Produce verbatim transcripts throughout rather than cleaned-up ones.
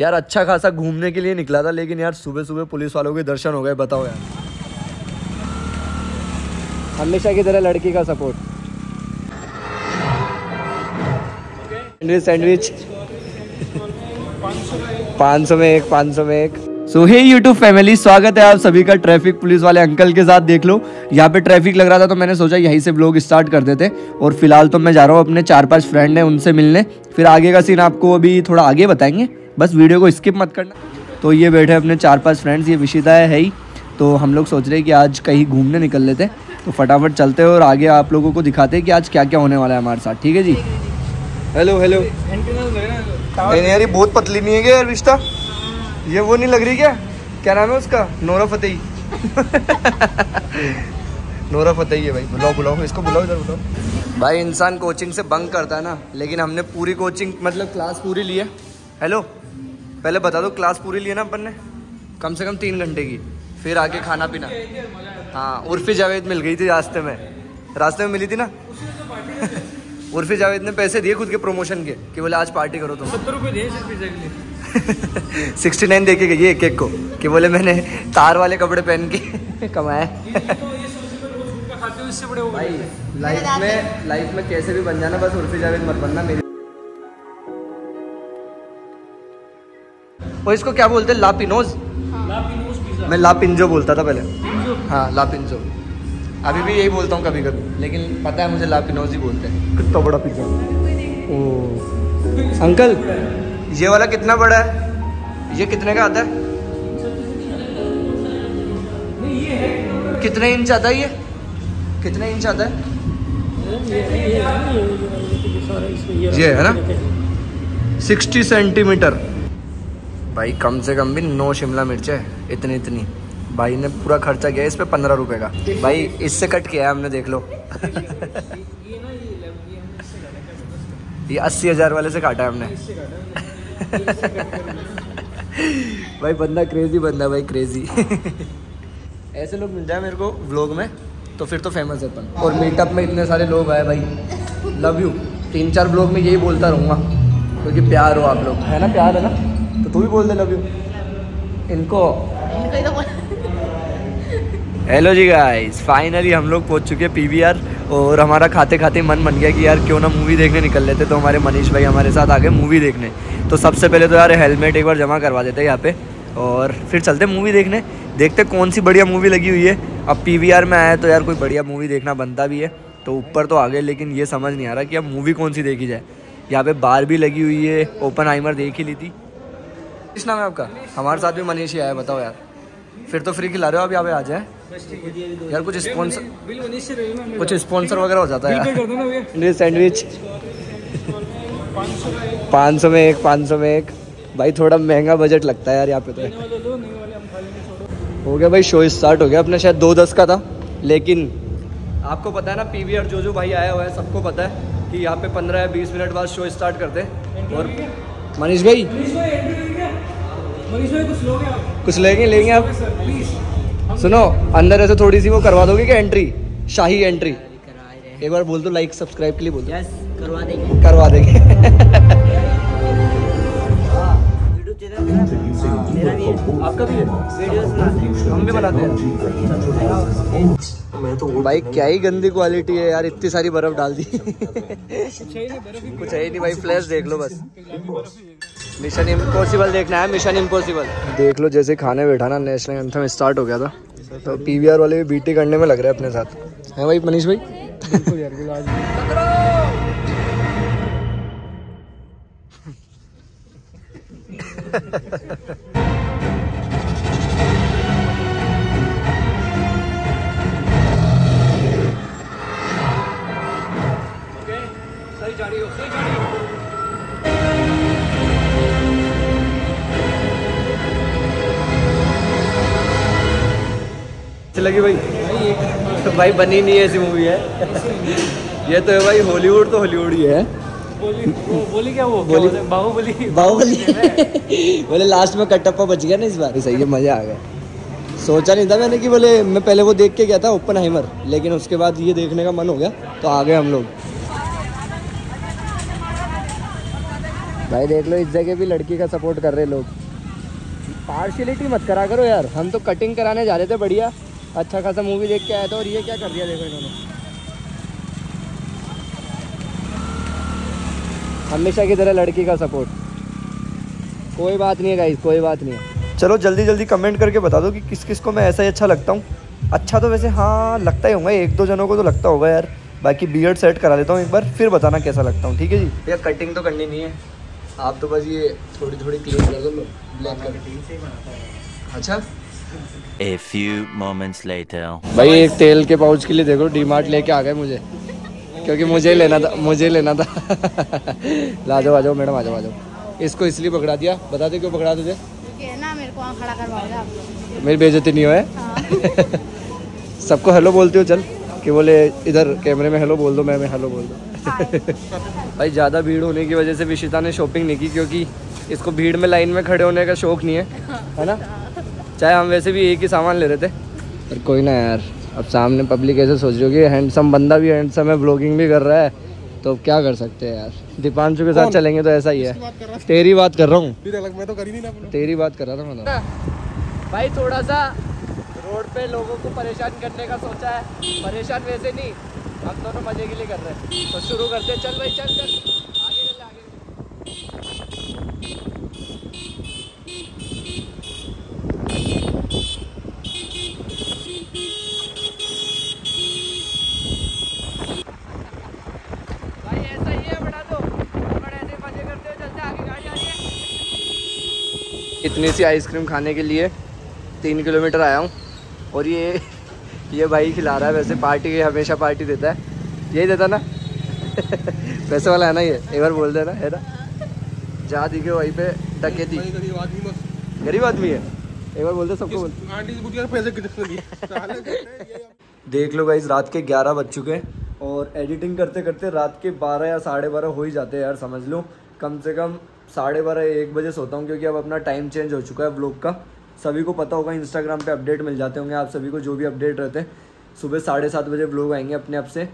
यार अच्छा खासा घूमने के लिए निकला था, लेकिन यार सुबह सुबह पुलिस वालों के दर्शन हो गए। बताओ यार, हमेशा की तरह लड़की का सपोर्ट। सैंडविच सैंडविच पाँच सौ में एक, पाँच सौ में एक। सो हे यूट्यूब फैमिली, स्वागत है आप सभी का ट्रैफिक पुलिस वाले अंकल के साथ। देख लो यहाँ पे ट्रैफिक लग रहा था, तो मैंने सोचा यहीं से ब्लॉग स्टार्ट कर देते। और फिलहाल तो मैं जा रहा हूँ, अपने चार पांच फ्रेंड हैं उनसे मिलने, फिर आगे का सीन आपको अभी थोड़ा आगे बताएंगे, बस वीडियो को स्किप मत करना। तो ये बैठे अपने चार पांच फ्रेंड्स, ये विशिता है ही, तो हम लोग सोच रहे हैं कि आज कहीं घूमने निकल लेते, तो फटाफट चलते हैं और आगे आप लोगों को दिखाते हैं कि आज क्या क्या होने वाला है हमारे साथ। ठीक है जी। Hello hello. यार ये बहुत पतली नहीं है क्या यार विशिता? ये वो नहीं लग रही क्या, क्या नाम है उसका, नोरा फतेही। नोरा फतेही है भाई। बुलाओ बुलाओ इसको, बुलाओ इधर बुलाओ। भाई इंसान कोचिंग से बंक करता है ना, लेकिन हमने पूरी कोचिंग मतलब क्लास पूरी ली है। हेलो, पहले बता दो क्लास पूरी ली है ना अपन ने, कम से कम तीन घंटे की, फिर आके खाना पीना। हाँ, उर्फी जावेद मिल गई थी रास्ते में, रास्ते में मिली थी ना। उर्फी जावेद ने पैसे दिए खुद के प्रमोशन के, कि बोले आज पार्टी करो तुम। सत्तर रुपये दिए सिर्फ पिज्जा के लिए। सिक्सटी नाइन दे के गई एक एक को, कि बोले मैंने तार वाले कपड़े पहन के कमाए। तो भाई लाइफ में लाइफ में कैसे भी बन जाना, बस उर्फी जावेद मत बनना मेरी। और इसको क्या बोलते हैं, ला पिनोज। मैं ला पिंजो बोलता था पहले। हाँ ला पिंजो, अभी भी यही बोलता हूँ कभी कभी, लेकिन पता है मुझे ला पिनोज ही बोलते हैं। कितना बड़ा पिज्जा ओ अंकल, ये वाला कितना बड़ा है, ये कितने का आता है, कितने इंच आता है, ये कितने इंच आता है, ये है ना साठ सेंटीमीटर। भाई कम से कम भी नौ शिमला मिर्च है, इतनी इतनी भाई ने पूरा खर्चा किया इस पे, पंद्रह रुपए का। भाई इससे कट किया है हमने, देख लो। ये अस्सी हजार वाले से काटा है हमने। भाई बंदा क्रेजी, बंदा भाई क्रेजी। ऐसे लोग मिल जाए मेरे को व्लॉग में तो फिर तो फेमस है अपन। और मीटअप में इतने सारे लोग आए भाई, लव यू। तीन चार व्लॉग में यही बोलता रहूँगा, क्योंकि तो प्यार हो आप लोग, है ना, प्यार है ना, तो तू भी बोल दे लव यू इनको। हेलो जी गाइस, फाइनली हम लोग पहुँच चुके हैं पी वी आर, और हमारा खाते खाते मन बन गया कि यार क्यों ना मूवी देखने निकल लेते। तो हमारे मनीष भाई हमारे साथ आ गए मूवी देखने। तो सबसे पहले तो यार हेलमेट एक बार जमा करवा देते हैं यहाँ पे, और फिर चलते मूवी देखने, देखते कौन सी बढ़िया मूवी लगी हुई है। अब पी वी आर में आया तो यार कोई बढ़िया मूवी देखना बनता भी है। तो ऊपर तो आ गए, लेकिन ये समझ नहीं आ रहा कि अब मूवी कौन सी देखी जाए। यहाँ पे बार भी लगी हुई है, ओपनहाइमर देख ही ली थी। किस नाम है आपका? हमारे साथ भी मनीष ही आया। बताओ यार, फिर तो फ्री खिला रहे हो, अब यहाँ पे आ जाए यार। कुछ स्पॉन्सर कुछ स्पॉन्सर वगैरह हो जाता है। सैंडविच पाँच सौ में एक, पाँच सौ में एक। भाई थोड़ा महंगा बजट लगता है यार यहाँ पे तो। हो गया भाई, शो स्टार्ट हो गया अपना। शायद दो दस का था, लेकिन आपको पता है ना पी वी आर जो जो भाई आया हुआ है सबको पता है कि यहाँ पे पंद्रह या बीस मिनट बाद शो स्टार्ट करते हैं। और मनीष भाई कुछ लेंगे लेंगे आप सुनो, अंदर ऐसे थोड़ी सी वो करवा दोगे क्या, एंट्री, शाही एंट्री। एक बार बोल दो, लाइक सब्सक्राइब के लिए बोल दो। यस, करवा देंगे करवा देंगे। यूट्यूब चैनल मेरा भी है, आपका भी है, वीडियोस बनाते हैं हम भी बनाते हैं। मैं तो भाई क्या ही गंदी क्वालिटी है यार, इतनी सारी बर्फ डाल दी। कुछ है नहीं भाई, फ्लैश देख लो बस। मिशन इम्पॉसिबल देखना है, मिशन इम्पॉसिबल देख लो। जैसे खाने बैठा ना, नेशनल एंथम स्टार्ट हो गया था, तो पी वी आर वाले भी बीटी करने में लग रहे हैं अपने साथ, है भाई मनीष भाई। बिल्कुल यार, आज लगी भाई। तो भाई बनी नहीं है ऐसी मूवी है। ये तो है भाई हॉलीवुड, तो हॉलीवुड ही है। बोली क्या वो बाहुबली, बाहुबली बोले लास्ट में कटप्पा बच गया ना इस बार। सही है, मजा आ गया। सोचा नहीं था मैंने कि बोले, मैं पहले वो देख के गया था ओपनहाइमर, लेकिन उसके बाद ये देखने का मन हो गया तो आ गए हम लोग। भाई देख लो, इस जगह भी लड़की का सपोर्ट कर रहे लोग। पार्शियलिटी मत करा करो यार, हम तो कटिंग कराने जा रहे थे, बढ़िया अच्छा खासा मूवी देख के आया था, और ये क्या कर दिया देखो इन्होंने। हमेशा की तरह लड़की का सपोर्ट। कोई बात नहीं है गाइस, कोई बात नहीं है। चलो जल्दी जल्दी कमेंट करके बता दो कि किस किस को मैं ऐसा ही अच्छा लगता हूँ। अच्छा तो वैसे हाँ लगता ही होगा, एक दो जनों को तो लगता होगा यार। बाकी बीयर्ड सेट करा लेता हूँ एक बार, फिर बताना कैसा लगता हूँ, ठीक है जी। यार कटिंग तो करनी नहीं है, आप तो बस ये थोड़ी थोड़ी क्लीन कर दो ब्लैक कर। अच्छा A few moments later. भाई एक तेल के पाउच के लिए देखो डीमार्ट लेके आ गए मुझे, क्योंकि मुझे ही लेना था, मुझे ही लेना था। ला जाओ आ जाओ मैडम, आ जाओ आ जाओ। इसको इसलिए पकड़ा दिया, बता दे क्यों पकड़ा तुझे? ना मेरे को आँख खड़ा करवाओगे आप, मेरी बेइज्जती नहीं हो है? सबको हेलो बोलती हो, चल कि बोले इधर कैमरे में हेलो बोल दो, मैं मैं हेलो बोल दो। भाई ज़्यादा भीड़ होने की वजह से विशिता ने शॉपिंग नहीं की, क्योंकि इसको भीड़ में लाइन में खड़े होने का शौक़ नहीं है, है ना। चाहे हम वैसे भी एक ही सामान ले रहे थे, पर कोई ना यार, अब सामने पब्लिक ऐसे सोच रही होगी हैंडसम बंदा भी हैंडसम है, ब्लॉगिंग भी कर रहा है, तो अब क्या कर सकते हैं यार। दीपांशु के साथ चलेंगे तो ऐसा ही है। तेरी बात कर रहा हूँ, मैं तो करी नहीं ना, तेरी बात कर रहा था। भाई थोड़ा सा रोड पे लोगों को परेशान करने का सोचा है, परेशान वैसे नहीं, हम दोनों मजे के लिए कर रहे हैं, तो शुरू करते हैं। चल भाई चल चल इतनी सी आइसक्रीम खाने के लिए तीन किलोमीटर आया हूँ, और ये ये भाई खिला रहा है। वैसे पार्टी हमेशा पार्टी देता है, यही देता ना। पैसे वाला है ना ये, एक बार बोल देना है ना। जा दी के वहीं पे डकैती, गरीब आदमी है, एक बार बोल दे सबको, बोल। देख लो गाइस, रात के ग्यारह बज चुके हैं, और एडिटिंग करते करते रात के बारह या साढ़े बारह हो ही जाते हैं यार। समझ लो कम से कम साढ़े बारह एक बजे सोता हूँ, क्योंकि अब अपना टाइम चेंज हो चुका है ब्लॉग का। सभी को पता होगा, इंस्टाग्राम पे अपडेट मिल जाते होंगे आप सभी को, जो भी अपडेट रहते हैं। सुबह साढ़े सात बजे ब्लॉग आएंगे अपने आप से,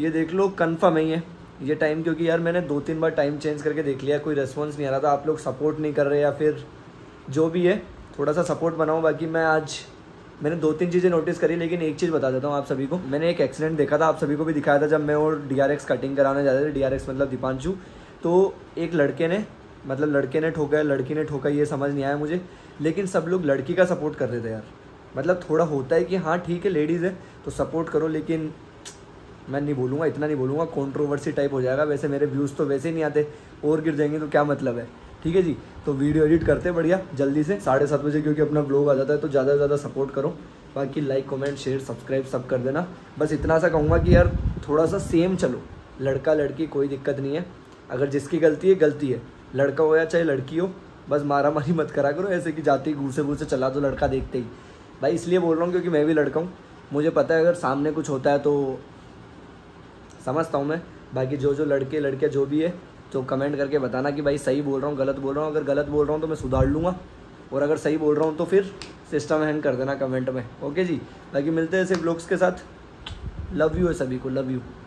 ये देख लो कन्फर्म ही है ये टाइम, क्योंकि यार मैंने दो तीन बार टाइम चेंज करके देख लिया, कोई रेस्पॉन्स नहीं आ रहा था। आप लोग सपोर्ट नहीं कर रहे, या फिर जो भी है थोड़ा सा सपोर्ट बनाओ। बाकी मैं आज मैंने दो तीन चीज़ें नोटिस करी, लेकिन एक चीज़ बता देता हूँ आप सभी को। मैंने एक एक्सीडेंट देखा था, आप सभी को भी दिखाया था, जब मैं और डी आर एक्स कटिंग कराने जा रहे थे। डी आर एक्स मतलब दीपांशु। तो एक लड़के ने मतलब लड़के ने ठोका है, लड़की ने ठोका, ये समझ नहीं आया मुझे, लेकिन सब लोग लड़की का सपोर्ट कर रहे थे यार। मतलब थोड़ा होता है कि हाँ ठीक है लेडीज़ है तो सपोर्ट करो, लेकिन मैं नहीं बोलूँगा, इतना नहीं बोलूँगा, कंट्रोवर्सी टाइप हो जाएगा। वैसे मेरे व्यूज़ तो वैसे नहीं आते, और गिर जाएंगे तो क्या मतलब है, ठीक है जी। तो वीडियो एडिट करते बढ़िया जल्दी से साढ़े सात बजे, क्योंकि अपना ब्लॉग आ जाता है। तो ज़्यादा से ज़्यादा सपोर्ट करो, बाकी लाइक कमेंट शेयर सब्सक्राइब सब कर देना। बस इतना सा कहूँगा कि यार थोड़ा सा सेम चलो, लड़का लड़की कोई दिक्कत नहीं है, अगर जिसकी गलती है गलती है, लड़का हो या चाहे लड़की हो, बस मारा मारी मत करा करो ऐसे कि जाते ही घूसे घूसे चला दो लड़का देखते ही। भाई इसलिए बोल रहा हूँ क्योंकि मैं भी लड़का हूँ, मुझे पता है अगर सामने कुछ होता है तो समझता हूँ मैं। बाकी जो जो लड़के लड़कियाँ जो भी है, तो कमेंट करके बताना कि भाई सही बोल रहा हूँ गलत बोल रहा हूँ। अगर गलत बोल रहा हूँ तो मैं सुधार लूँगा, और अगर सही बोल रहा हूँ तो फिर सिस्टम हैंड कर देना कमेंट में, ओके जी। बाकी मिलते हैं ऐसे ब्लॉग्स के साथ, लव यू है सभी को, लव यू।